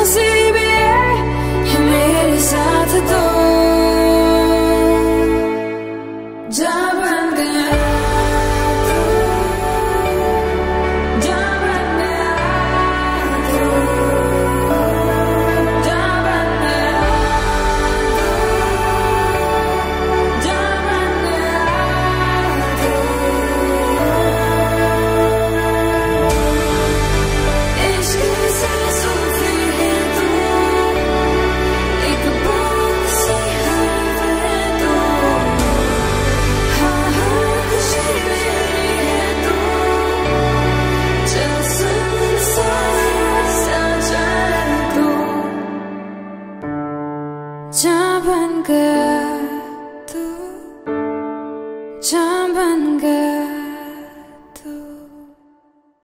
Just